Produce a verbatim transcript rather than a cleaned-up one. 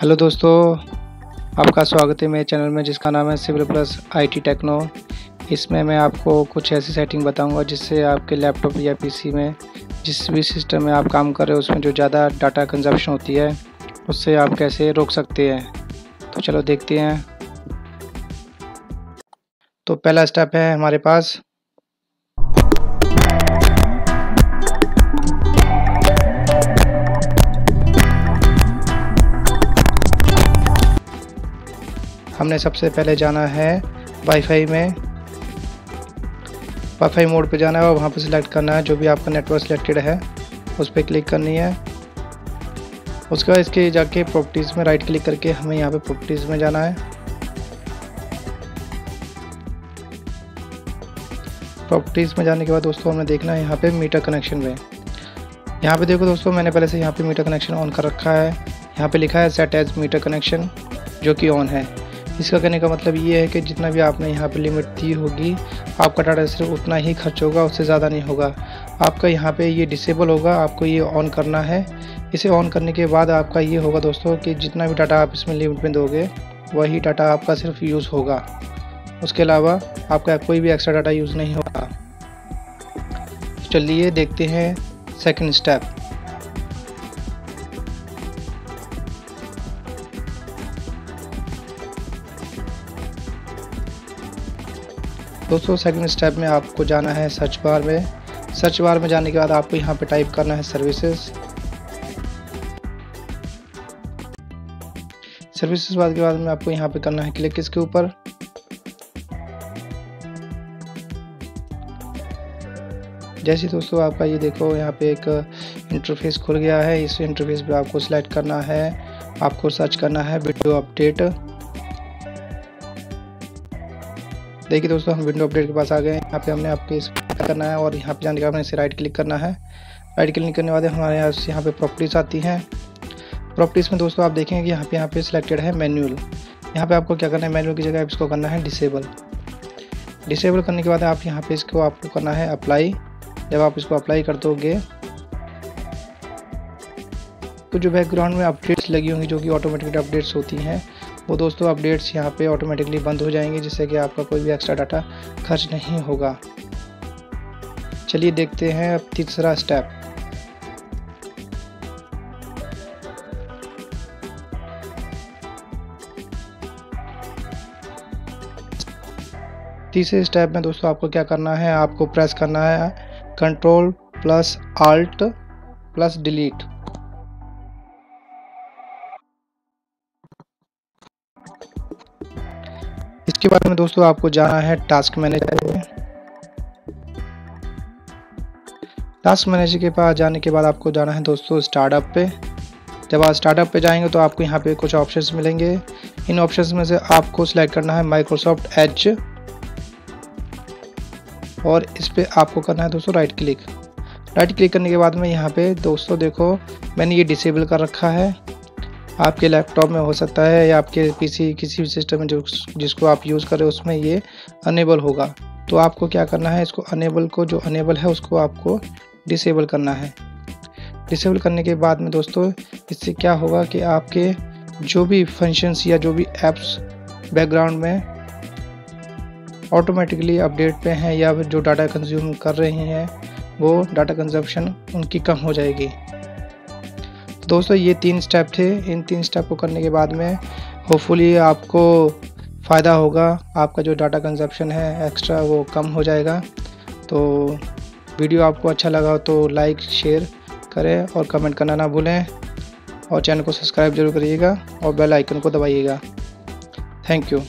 Hello दोस्तों, आपका स्वागत है मेरे चैनल में जिसका नाम है सिविल प्लस आईटी टेक्नो। इसमें मैं आपको कुछ ऐसी सेटिंग बताऊंगा जिससे आपके लैपटॉप या पीसी में जिस भी सिस्टम में आप काम कर रहे हो उसमें जो ज़्यादा डाटा कंजप्शन होती है उससे आप कैसे रोक सकते हैं। तो चलो देखते हैं। तो पहला स्टेप है हमारे पास हमने सबसे पहले जाना है वाईफाई में, वाईफाई मोड पे जाना है और वहाँ पे सिलेक्ट करना है जो भी आपका नेटवर्क सिलेक्टेड है उस पर क्लिक करनी है। उसके बाद इसके जाके प्रॉपर्टीज़ में राइट क्लिक करके हमें यहाँ पे प्रॉपर्टीज़ में जाना है। प्रॉपर्टीज़ में जाने के बाद दोस्तों हमने देखना है यहाँ पे मीटर कनेक्शन में। यहाँ पे देखो दोस्तों, मैंने पहले से यहाँ पे मीटर कनेक्शन ऑन कर रखा है। यहाँ पे लिखा है सेट एज मीटर कनेक्शन जो कि ऑन है। इसका कहने का मतलब ये है कि जितना भी आपने यहाँ पे लिमिट दी होगी आपका डाटा सिर्फ उतना ही खर्च होगा, उससे ज़्यादा नहीं होगा। आपका यहाँ पे ये डिसेबल होगा, आपको ये ऑन करना है। इसे ऑन करने के बाद आपका ये होगा दोस्तों कि जितना भी डाटा आप इसमें लिमिट में दोगे वही डाटा आपका सिर्फ यूज़ होगा, उसके अलावा आपका कोई भी एक्स्ट्रा डाटा यूज़ नहीं होगा। चलिए देखते हैं सेकेंड स्टेप। दोस्तों सेकंड स्टेप में आपको जाना है सर्च बार में। सर्च बार में जाने के बाद आपको यहाँ पे टाइप करना है सर्विसेज। सर्विसेज बाद के बाद में आपको यहाँ पे करना है क्लिक इसके ऊपर। जैसे दोस्तों आपका ये देखो यहाँ पे एक इंटरफेस खुल गया है। इस इंटरफेस पे आपको सिलेक्ट करना है, आपको सर्च करना है वीडियो अपडेट। देखिए दोस्तों, हम विंडो अपडेट के पास आ गए हैं। यहाँ पे हमने आपके इस करना है और यहाँ पे जाने के बाद इसे राइट क्लिक करना है। राइट क्लिक करने के बाद हमारे यहाँ यहाँ पे प्रॉपर्टीज़ आती हैं। प्रॉपर्टीज़ में दोस्तों आप देखेंगे कि यहाँ पे यहाँ पे सिलेक्टेड है मैनुअल। यहाँ पे आपको क्या करना है, मैनुअल की जगह इसको करना है डिसेबल। डिसेबल करने के बाद आप यहाँ पर इसको आपको करना है अप्लाई। जब आप इसको अप्लाई कर दोगे तो जो बैकग्राउंड में अपडेट्स लगी होंगी जो कि ऑटोमेटिक अपडेट्स होती हैं वो दोस्तों अपडेट्स यहाँ पे ऑटोमेटिकली बंद हो जाएंगे, जिससे कि आपका कोई भी एक्स्ट्रा डाटा खर्च नहीं होगा। चलिए देखते हैं अब तीसरा स्टेप। तीसरे स्टेप में दोस्तों आपको क्या करना है, आपको प्रेस करना है control plus alt plus delete. इसके बाद में दोस्तों आपको जाना है टास्क मैनेजर में। टास्क मैनेजर के पास जाने के बाद आपको जाना है दोस्तों स्टार्टअप पे। जब आप स्टार्टअप पे जाएंगे तो आपको यहाँ पे कुछ ऑप्शंस मिलेंगे। इन ऑप्शंस में से आपको सिलेक्ट करना है माइक्रोसॉफ्ट एज और इस पे आपको करना है दोस्तों राइट क्लिक। राइट क्लिक करने के बाद में यहाँ पे दोस्तों देखो मैंने ये डिसेबल कर रखा है। आपके लैपटॉप में हो सकता है या आपके पीसी किसी भी सिस्टम में जो जिसको आप यूज़ करें उसमें ये अनेबल होगा। तो आपको क्या करना है, इसको अनेबल को जो अनेबल है उसको आपको डिसेबल करना है। डिसेबल करने के बाद में दोस्तों इससे क्या होगा कि आपके जो भी फंक्शंस या जो भी ऐप्स बैकग्राउंड में ऑटोमेटिकली अपडेट पे हैं या जो डाटा कंज्यूम कर रहे हैं वो डाटा कंजप्शन उनकी कम हो जाएगी। दोस्तों ये तीन स्टेप थे। इन तीन स्टेप को करने के बाद में होपफुली आपको फ़ायदा होगा, आपका जो डाटा कंजप्शन है एक्स्ट्रा वो कम हो जाएगा। तो वीडियो आपको अच्छा लगा हो तो लाइक शेयर करें और कमेंट करना ना भूलें और चैनल को सब्सक्राइब जरूर करिएगा और बेल आइकन को दबाइएगा। Thank you.